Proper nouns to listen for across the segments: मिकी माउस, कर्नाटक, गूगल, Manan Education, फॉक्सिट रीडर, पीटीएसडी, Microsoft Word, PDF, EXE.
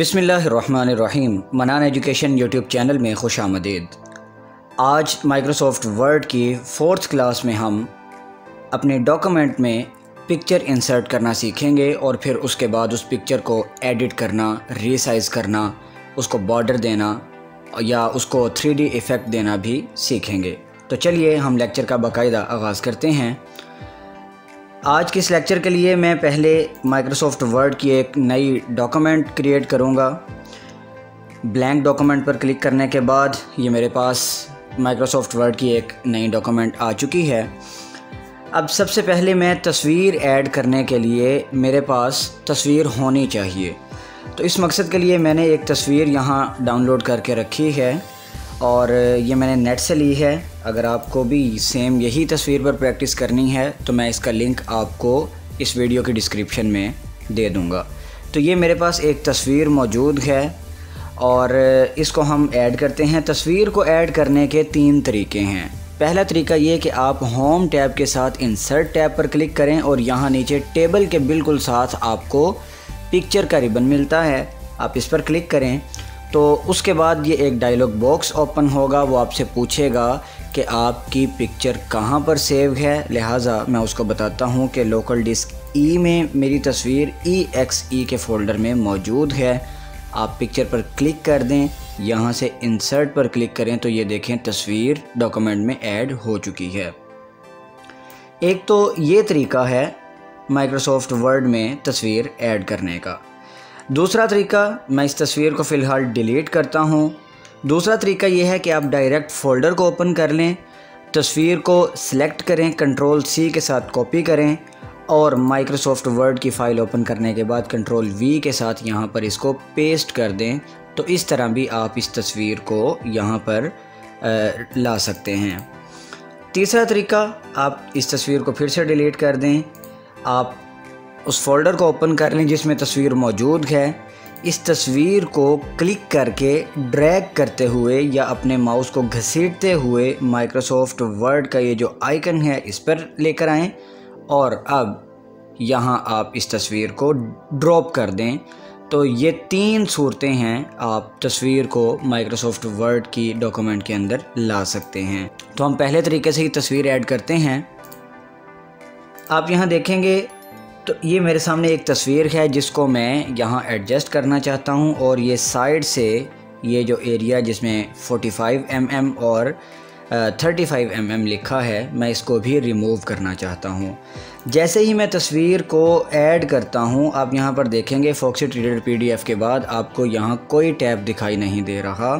बिस्मिल्लाहिर्रहमानिर्रहीम। मनान education YouTube channel में खुश आमदीद। आज माइक्रोसॉफ्ट वर्ड की 4th क्लास में हम अपने डॉक्यूमेंट में पिक्चर इंसर्ट करना सीखेंगे और फिर उसके बाद उस पिक्चर को एडिट करना, रीसाइज़ करना, उसको बॉर्डर देना या उसको 3D इफ़ेक्ट देना भी सीखेंगे। तो चलिए हम लेक्चर का बाकायदा आगाज़ करते हैं। आज के इस लेक्चर के लिए मैं पहले माइक्रोसॉफ्ट वर्ड की एक नई डॉक्यूमेंट क्रिएट करूंगा। ब्लैंक डॉक्यूमेंट पर क्लिक करने के बाद ये मेरे पास माइक्रोसॉफ्ट वर्ड की एक नई डॉक्यूमेंट आ चुकी है। अब सबसे पहले मैं तस्वीर ऐड करने के लिए मेरे पास तस्वीर होनी चाहिए, तो इस मकसद के लिए मैंने एक तस्वीर यहाँ डाउनलोड करके रखी है और ये मैंने नेट से ली है। अगर आपको भी सेम यही तस्वीर पर प्रैक्टिस करनी है तो मैं इसका लिंक आपको इस वीडियो की डिस्क्रिप्शन में दे दूंगा। तो ये मेरे पास एक तस्वीर मौजूद है और इसको हम ऐड करते हैं। तस्वीर को ऐड करने के 3 तरीके हैं। पहला तरीका ये कि आप होम टैब के साथ इंसर्ट टैब पर क्लिक करें और यहाँ नीचे टेबल के बिल्कुल साथ आपको पिक्चर का रिबन मिलता है, आप इस पर क्लिक करें। तो उसके बाद ये एक डायलॉग बॉक्स ओपन होगा, वो आपसे पूछेगा कि आपकी पिक्चर कहाँ पर सेव है। लिहाजा मैं उसको बताता हूँ कि लोकल डिस्क ई में मेरी तस्वीर EXE के फ़ोल्डर में मौजूद है। आप पिक्चर पर क्लिक कर दें, यहाँ से इंसर्ट पर क्लिक करें तो ये देखें तस्वीर डॉक्यूमेंट में ऐड हो चुकी है। एक तो ये तरीका है माइक्रोसॉफ्ट वर्ड में तस्वीर ऐड करने का। दूसरा तरीका, मैं इस तस्वीर को फ़िलहाल डिलीट करता हूँ। दूसरा तरीका यह है कि आप डायरेक्ट फ़ोल्डर को ओपन कर लें, तस्वीर को सिलेक्ट करें, Ctrl+C के साथ कॉपी करें और माइक्रोसॉफ्ट वर्ड की फ़ाइल ओपन करने के बाद Ctrl+V के साथ यहाँ पर इसको पेस्ट कर दें। तो इस तरह भी आप इस तस्वीर को यहाँ पर ला सकते हैं। तीसरा तरीका, आप इस तस्वीर को फिर से डिलीट कर दें, आप उस फोल्डर को ओपन कर लें जिसमें तस्वीर मौजूद है। इस तस्वीर को क्लिक करके ड्रैग करते हुए या अपने माउस को घसीटते हुए माइक्रोसॉफ्ट वर्ड का ये जो आइकन है इस पर लेकर आएं और अब यहाँ आप इस तस्वीर को ड्रॉप कर दें। तो ये 3 सूरतें हैं, आप तस्वीर को माइक्रोसॉफ्ट वर्ड की डॉक्यूमेंट के अंदर ला सकते हैं। तो हम पहले तरीके से ही तस्वीर ऐड करते हैं। आप यहाँ देखेंगे तो ये मेरे सामने एक तस्वीर है जिसको मैं यहाँ एडजस्ट करना चाहता हूँ और ये साइड से ये जो एरिया जिसमें 45 mm और 35 mm लिखा है मैं इसको भी रिमूव करना चाहता हूँ। जैसे ही मैं तस्वीर को ऐड करता हूँ आप यहाँ पर देखेंगे फॉक्सिट रीडर PDF के बाद आपको यहाँ कोई टैब दिखाई नहीं दे रहा,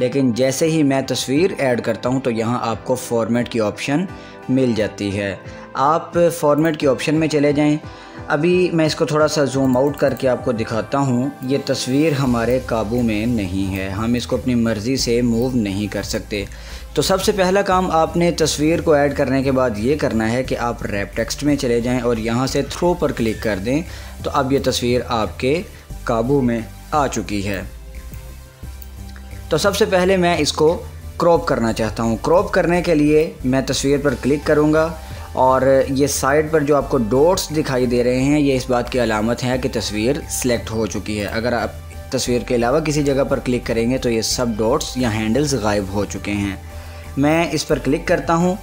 लेकिन जैसे ही मैं तस्वीर ऐड करता हूँ तो यहाँ आपको फॉर्मेट की ऑप्शन मिल जाती है। आप फॉर्मेट की ऑप्शन में चले जाएं। अभी मैं इसको थोड़ा सा जूम आउट करके आपको दिखाता हूँ। ये तस्वीर हमारे काबू में नहीं है, हम इसको अपनी मर्ज़ी से मूव नहीं कर सकते। तो सबसे पहला काम आपने तस्वीर को ऐड करने के बाद ये करना है कि आप रैप टेक्स्ट में चले जाएं और यहाँ से थ्रो पर क्लिक कर दें। तो अब ये तस्वीर आपके काबू में आ चुकी है। तो सबसे पहले मैं इसको क्रॉप करना चाहता हूँ। क्रॉप करने के लिए मैं तस्वीर पर क्लिक करूँगा और ये साइड पर जो आपको डॉट्स दिखाई दे रहे हैं ये इस बात की अलामत है कि तस्वीर सिलेक्ट हो चुकी है। अगर आप तस्वीर के अलावा किसी जगह पर क्लिक करेंगे तो ये सब डॉट्स या हैंडल्स गायब हो चुके हैं। मैं इस पर क्लिक करता हूँ।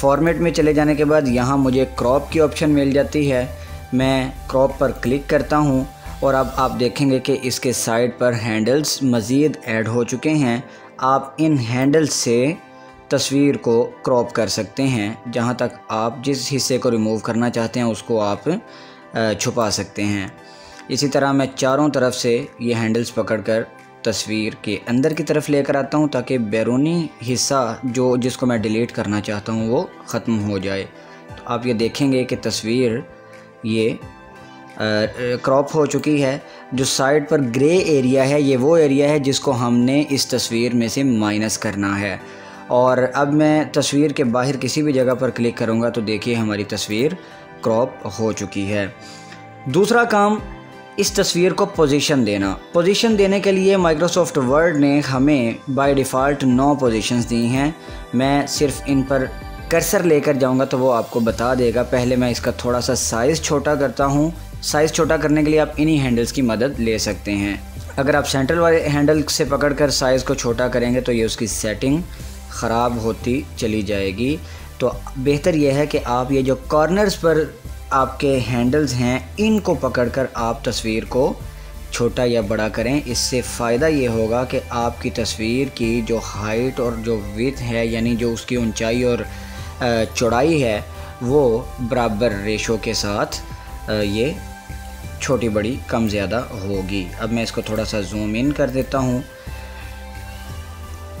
फॉर्मेट में चले जाने के बाद यहाँ मुझे क्रॉप की ऑप्शन मिल जाती है, मैं क्रॉप पर क्लिक करता हूँ और अब आप देखेंगे कि इसके साइड पर हैंडल्स मज़ीद ऐड हो चुके हैं। आप इन हैंडल्स से तस्वीर को क्रॉप कर सकते हैं, जहाँ तक आप जिस हिस्से को रिमूव करना चाहते हैं उसको आप छुपा सकते हैं। इसी तरह मैं चारों तरफ से ये हैंडल्स पकड़कर तस्वीर के अंदर की तरफ लेकर आता हूँ ताकि बैरूनी हिस्सा जो जिसको मैं डिलीट करना चाहता हूँ वो ख़त्म हो जाए। तो आप ये देखेंगे कि तस्वीर ये क्रॉप हो चुकी है। जो साइड पर ग्रे एरिया है ये वो एरिया है जिसको हमने इस तस्वीर में से माइनस करना है। और अब मैं तस्वीर के बाहर किसी भी जगह पर क्लिक करूँगा तो देखिए हमारी तस्वीर क्रॉप हो चुकी है। दूसरा काम, इस तस्वीर को पोजीशन देना। पोजीशन देने के लिए माइक्रोसॉफ्ट वर्ड ने हमें बाय डिफ़ॉल्ट 9 पोजीशंस दी हैं। मैं सिर्फ इन पर कर्सर लेकर जाऊंगा तो वो आपको बता देगा। पहले मैं इसका थोड़ा सा साइज़ छोटा करता हूँ। साइज़ छोटा करने के लिए आप इन्हीं हैंडल्स की मदद ले सकते हैं। अगर आप सेंट्रल वाले हैंडल से पकड़कर साइज़ को छोटा करेंगे तो ये उसकी सेटिंग ख़राब होती चली जाएगी। तो बेहतर यह है कि आप ये जो कॉर्नर्स पर आपके हैंडल्स हैं इनको पकड़कर आप तस्वीर को छोटा या बड़ा करें। इससे फ़ायदा ये होगा कि आपकी तस्वीर की जो हाइट और जो विड्थ है यानी जो उसकी ऊंचाई और चौड़ाई है वो बराबर रेशो के साथ ये छोटी बड़ी कम ज़्यादा होगी। अब मैं इसको थोड़ा सा जूम इन कर देता हूँ।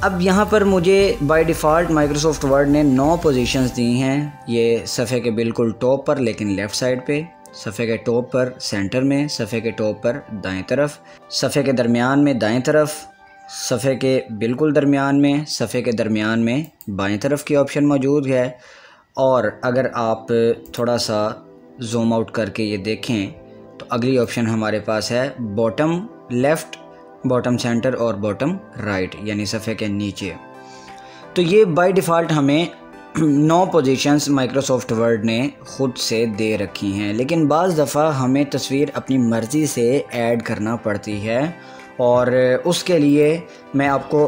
अब यहाँ पर मुझे बाय डिफ़ॉल्ट माइक्रोसॉफ्ट वर्ड ने 9 पोजीशंस दी हैं। ये सफ़े के बिल्कुल टॉप पर लेकिन लेफ़्ट साइड पे, सफ़े के टॉप पर सेंटर में, सफ़े के टॉप पर दाएं तरफ, सफ़े के दरमियान में दाएं तरफ, सफ़े के बिल्कुल दरमियान में, सफ़े के दरमियान में बाएं तरफ की ऑप्शन मौजूद है। और अगर आप थोड़ा सा जूम आउट करके ये देखें तो अगली ऑप्शन हमारे पास है बॉटम लेफ़्ट, बॉटम सेंटर और बॉटम राइट यानी सफ़े के नीचे। तो ये बाय डिफ़ॉल्ट हमें 9 पोजीशंस माइक्रोसॉफ्ट वर्ड ने ख़ुद से दे रखी हैं, लेकिन बाज़ दफ़ा हमें तस्वीर अपनी मर्ज़ी से ऐड करना पड़ती है। और उसके लिए मैं आपको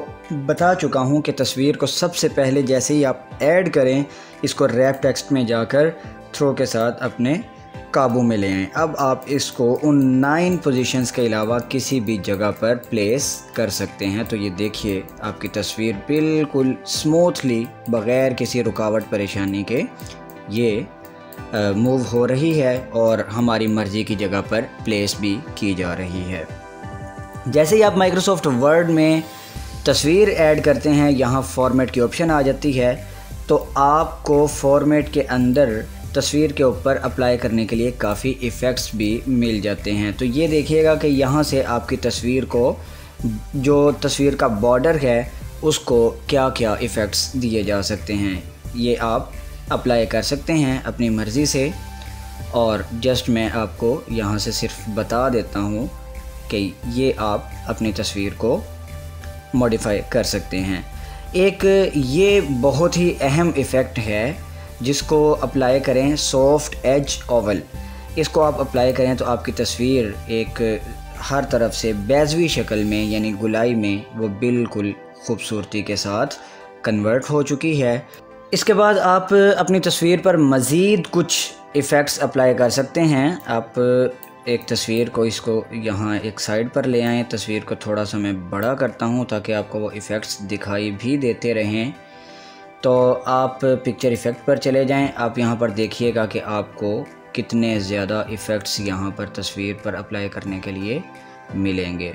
बता चुका हूं कि तस्वीर को सबसे पहले जैसे ही आप ऐड करें इसको रैप टेक्स्ट में जाकर थ्रो के साथ अपने काबू में ले आएँ। अब आप इसको उन 9 पोजीशंस के अलावा किसी भी जगह पर प्लेस कर सकते हैं। तो ये देखिए आपकी तस्वीर बिल्कुल स्मूथली बग़ैर किसी रुकावट परेशानी के ये मूव हो रही है और हमारी मर्ज़ी की जगह पर प्लेस भी की जा रही है। जैसे ही आप माइक्रोसॉफ्ट वर्ड में तस्वीर ऐड करते हैं यहाँ फॉर्मेट की ऑप्शन आ जाती है। तो आपको फॉर्मेट के अंदर तस्वीर के ऊपर अप्लाई करने के लिए काफ़ी इफ़ेक्ट्स भी मिल जाते हैं। तो ये देखिएगा कि यहाँ से आपकी तस्वीर को जो तस्वीर का बॉर्डर है उसको क्या क्या इफ़ेक्ट्स दिए जा सकते हैं ये आप अप्लाई कर सकते हैं अपनी मर्ज़ी से। और जस्ट मैं आपको यहाँ से सिर्फ बता देता हूँ कि ये आप अपनी तस्वीर को मॉडिफाई कर सकते हैं। एक ये बहुत ही अहम इफ़ेक्ट है जिसको अप्लाई करें सॉफ्ट एज ओवल। इसको आप अप्लाई करें तो आपकी तस्वीर एक हर तरफ से बैजवी शक्ल में यानी गुलाई में वो बिल्कुल खूबसूरती के साथ कन्वर्ट हो चुकी है। इसके बाद आप अपनी तस्वीर पर मज़ीद कुछ इफ़ेक्ट्स अप्लाई कर सकते हैं। आप एक तस्वीर को इसको यहाँ एक साइड पर ले आएँ। तस्वीर को थोड़ा सा मैं बड़ा करता हूँ ताकि आपको वो इफ़ेक्ट्स दिखाई भी देते रहें। तो आप पिक्चर इफ़ेक्ट पर चले जाएं। आप यहाँ पर देखिएगा कि आपको कितने ज़्यादा इफ़ेक्ट्स यहाँ पर तस्वीर पर अप्लाई करने के लिए मिलेंगे।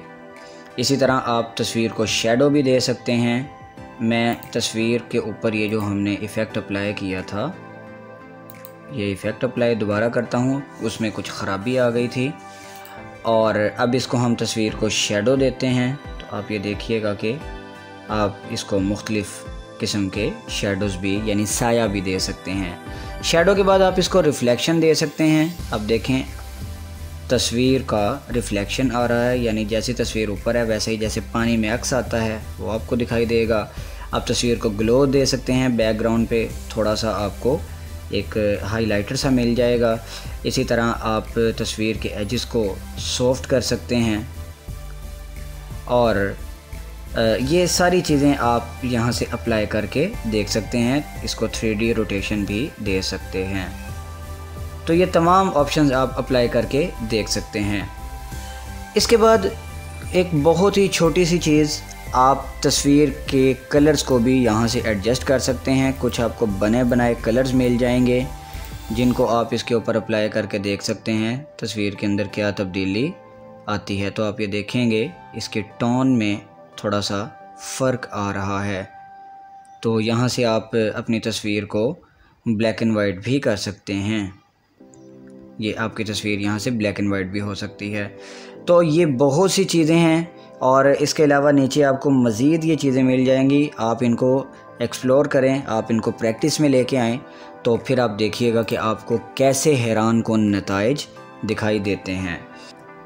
इसी तरह आप तस्वीर को शेडो भी दे सकते हैं। मैं तस्वीर के ऊपर ये जो हमने इफ़ेक्ट अप्लाई किया था ये इफ़ेक्ट अप्लाई दोबारा करता हूँ, उसमें कुछ ख़राबी आ गई थी। और अब इसको हम तस्वीर को शेडो देते हैं। तो आप ये देखिएगा कि आप इसको मुख्तलिफ़ किस्म के शेडोज़ भी यानी साया भी दे सकते हैं। शेडो के बाद आप इसको रिफ़्लेक्शन दे सकते हैं। अब देखें तस्वीर का रिफ़्लेक्शन आ रहा है यानी जैसी तस्वीर ऊपर है वैसे ही जैसे पानी में अक्स आता है वो आपको दिखाई देगा। आप तस्वीर को ग्लो दे सकते हैं। बैकग्राउंड पे थोड़ा सा आपको एक हाईलाइटर सा मिल जाएगा। इसी तरह आप तस्वीर के एजेस को सॉफ्ट कर सकते हैं। और ये सारी चीज़ें आप यहाँ से अप्लाई करके देख सकते हैं। इसको 3D रोटेशन भी दे सकते हैं। तो ये तमाम ऑप्शंस आप अप्लाई करके देख सकते हैं। इसके बाद एक बहुत ही छोटी सी चीज़, आप तस्वीर के कलर्स को भी यहाँ से एडजस्ट कर सकते हैं। कुछ आपको बने बनाए कलर्स मिल जाएंगे जिनको आप इसके ऊपर अप्लाई करके देख सकते हैं तस्वीर के अंदर क्या तब्दीली आती है। तो आप ये देखेंगे इसके टोन में थोड़ा सा फ़र्क आ रहा है। तो यहाँ से आप अपनी तस्वीर को ब्लैक एंड वाइट भी कर सकते हैं। ये आपकी तस्वीर यहाँ से ब्लैक एंड वाइट भी हो सकती है। तो ये बहुत सी चीज़ें हैं और इसके अलावा नीचे आपको मज़ीद ये चीज़ें मिल जाएंगी। आप इनको एक्सप्लोर करें, आप इनको प्रैक्टिस में लेके आएँ तो फिर आप देखिएगा कि आपको कैसे हैरान कन नताइज दिखाई देते हैं।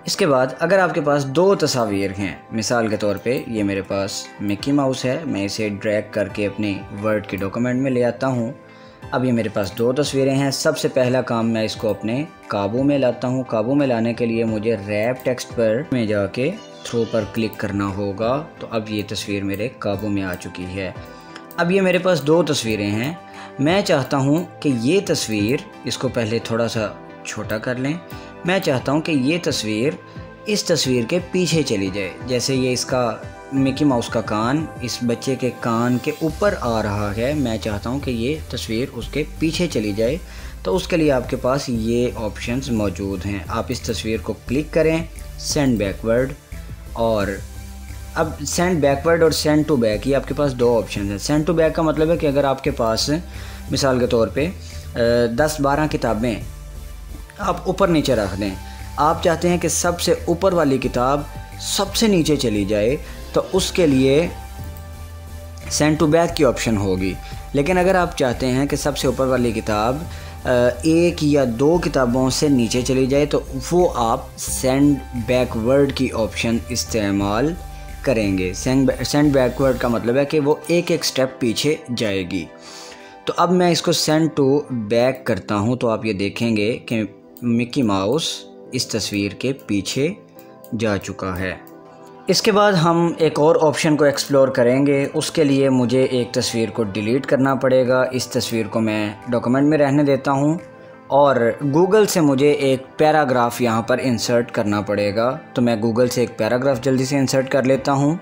इसके बाद अगर आपके पास 2 तस्वीर हैं, मिसाल के तौर पे ये मेरे पास मिकी माउस है, मैं इसे ड्रैग करके अपने वर्ड के डॉक्यूमेंट में ले आता हूँ। अब ये मेरे पास दो तस्वीरें हैं। सबसे पहला काम मैं इसको अपने काबू में लाता हूँ। काबू में लाने के लिए मुझे रैप टेक्स्ट पर में जाके थ्रो पर क्लिक करना होगा। तो अब ये तस्वीर मेरे काबू में आ चुकी है। अब ये मेरे पास दो तस्वीरें हैं। मैं चाहता हूँ कि ये तस्वीर, इसको पहले थोड़ा सा छोटा कर लें। मैं चाहता हूँ कि ये तस्वीर इस तस्वीर के पीछे चली जाए। जैसे ये इसका मिकी माउस का कान इस बच्चे के कान के ऊपर आ रहा है, मैं चाहता हूं कि ये तस्वीर उसके पीछे चली जाए। तो उसके लिए आपके पास ये ऑप्शंस मौजूद हैं। आप इस तस्वीर को क्लिक करें, सेंड बैकवर्ड, और अब सेंड बैकवर्ड और सेंड टू बैक, ये आपके पास दो ऑप्शन हैं। सेंड टू बैक का मतलब है कि अगर आपके पास मिसाल के तौर पे 10-12 किताबें आप ऊपर नीचे रख दें, आप चाहते हैं कि सबसे ऊपर वाली किताब सबसे नीचे चली जाए, तो उसके लिए सेंड टू बैक की ऑप्शन होगी। लेकिन अगर आप चाहते हैं कि सबसे ऊपर वाली किताब एक या दो किताबों से नीचे चली जाए, तो वो आप सेंड बैकवर्ड की ऑप्शन इस्तेमाल करेंगे। सेंड बैकवर्ड का मतलब है कि वो एक एक स्टेप पीछे जाएगी। तो अब मैं इसको सेंड टू बैक करता हूं, तो आप ये देखेंगे कि मिकी माउस इस तस्वीर के पीछे जा चुका है। इसके बाद हम एक और ऑप्शन को एक्सप्लोर करेंगे। उसके लिए मुझे एक तस्वीर को डिलीट करना पड़ेगा। इस तस्वीर को मैं डॉक्यूमेंट में रहने देता हूं और गूगल से मुझे एक पैराग्राफ यहां पर इंसर्ट करना पड़ेगा। तो मैं गूगल से एक पैराग्राफ जल्दी से इंसर्ट कर लेता हूं।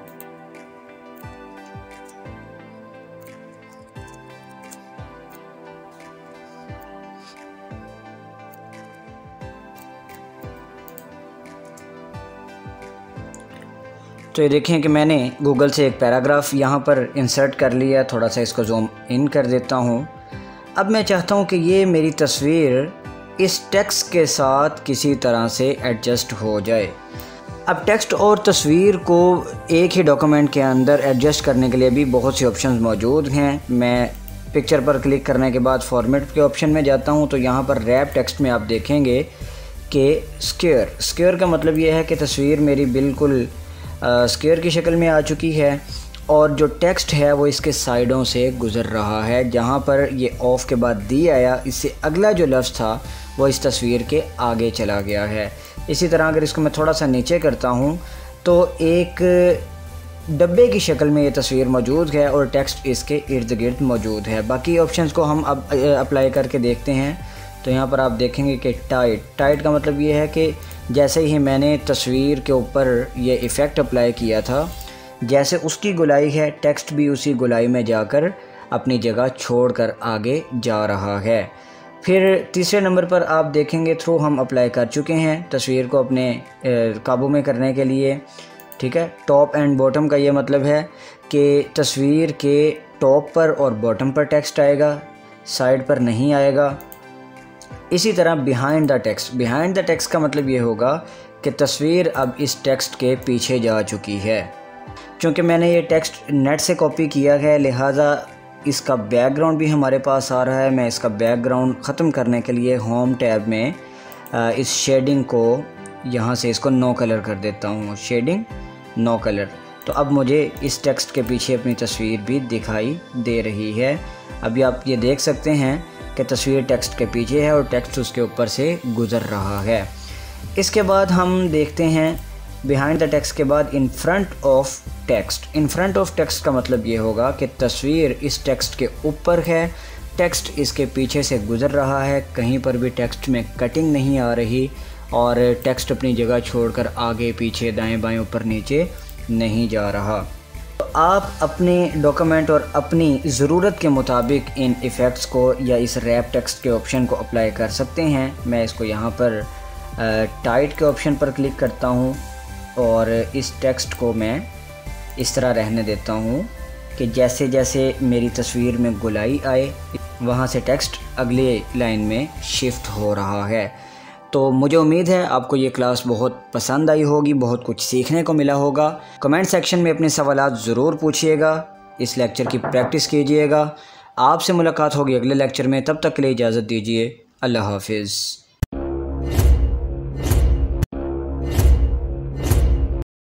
तो ये देखें कि मैंने गूगल से एक पैराग्राफ यहाँ पर इंसर्ट कर लिया। थोड़ा सा इसको जूम इन कर देता हूँ। अब मैं चाहता हूँ कि ये मेरी तस्वीर इस टेक्स्ट के साथ किसी तरह से एडजस्ट हो जाए। अब टेक्स्ट और तस्वीर को एक ही डॉक्यूमेंट के अंदर एडजस्ट करने के लिए भी बहुत से ऑप्शंस मौजूद हैं। मैं पिक्चर पर क्लिक करने के बाद फॉर्मेट के ऑप्शन में जाता हूँ। तो यहाँ पर रैप टेक्स्ट में आप देखेंगे कि स्क्वायर, स्क्वायर का मतलब ये है कि तस्वीर मेरी बिल्कुल स्क्वायर की शक्ल में आ चुकी है और जो टेक्स्ट है वो इसके साइडों से गुज़र रहा है। जहाँ पर ये ऑफ के बाद दी आया, इससे अगला जो लफ्ज़ था वो इस तस्वीर के आगे चला गया है। इसी तरह अगर इसको मैं थोड़ा सा नीचे करता हूँ तो एक डब्बे की शक्ल में ये तस्वीर मौजूद है और टेक्स्ट इसके इर्द गिर्द मौजूद है। बाकी ऑप्शंस को हम अब अप्लाई करके देखते हैं। तो यहाँ पर आप देखेंगे कि टाइट का मतलब ये है कि जैसे ही मैंने तस्वीर के ऊपर ये इफ़ेक्ट अप्लाई किया था, जैसे उसकी गुलाई है, टेक्स्ट भी उसी गुलाई में जाकर अपनी जगह छोड़कर आगे जा रहा है। फिर तीसरे नंबर पर आप देखेंगे थ्रो हम अप्लाई कर चुके हैं तस्वीर को अपने काबू में करने के लिए। ठीक है, टॉप एंड बॉटम का ये मतलब है कि तस्वीर के टॉप पर और बॉटम पर टेक्स्ट आएगा, साइड पर नहीं आएगा। इसी तरह behind the text, behind the text का मतलब ये होगा कि तस्वीर अब इस टेक्स्ट के पीछे जा चुकी है। क्योंकि मैंने ये टेक्स्ट नेट से कॉपी किया है, लिहाजा इसका बैकग्राउंड भी हमारे पास आ रहा है। मैं इसका बैकग्राउंड ख़त्म करने के लिए होम टैब में इस शेडिंग को यहाँ से इसको नो कलर कर देता हूँ, शेडिंग नो कलर। तो अब मुझे इस टेक्स्ट के पीछे अपनी तस्वीर भी दिखाई दे रही है। अभी आप ये देख सकते हैं कि तस्वीर टेक्स्ट के पीछे है और टेक्स्ट उसके ऊपर से गुज़र रहा है। इसके बाद हम देखते हैं बिहाइंड द टेक्स्ट के बाद in front of text. In front of text का मतलब ये होगा कि तस्वीर इस टेक्स्ट के ऊपर है, टेक्स्ट इसके पीछे से गुज़र रहा है, कहीं पर भी टेक्स्ट में कटिंग नहीं आ रही और टेक्स्ट अपनी जगह छोड़कर आगे पीछे दाएं बाएं ऊपर नीचे नहीं जा रहा। तो आप अपने डॉक्यूमेंट और अपनी ज़रूरत के मुताबिक इन इफ़ेक्ट्स को या इस रैप टेक्स्ट के ऑप्शन को अप्लाई कर सकते हैं। मैं इसको यहाँ पर टाइट के ऑप्शन पर क्लिक करता हूँ और इस टेक्स्ट को मैं इस तरह रहने देता हूँ कि जैसे जैसे मेरी तस्वीर में गुलाई आए वहाँ से टेक्स्ट अगले लाइन में शिफ्ट हो रहा है। तो मुझे उम्मीद है आपको ये क्लास बहुत पसंद आई होगी, बहुत कुछ सीखने को मिला होगा। कमेंट सेक्शन में अपने सवाल ज़रूर पूछिएगा। इस लेक्चर की प्रैक्टिस कीजिएगा। आपसे मुलाकात होगी अगले लेक्चर में। तब तक के लिए इजाज़त दीजिए। अल्लाह हाफिज़।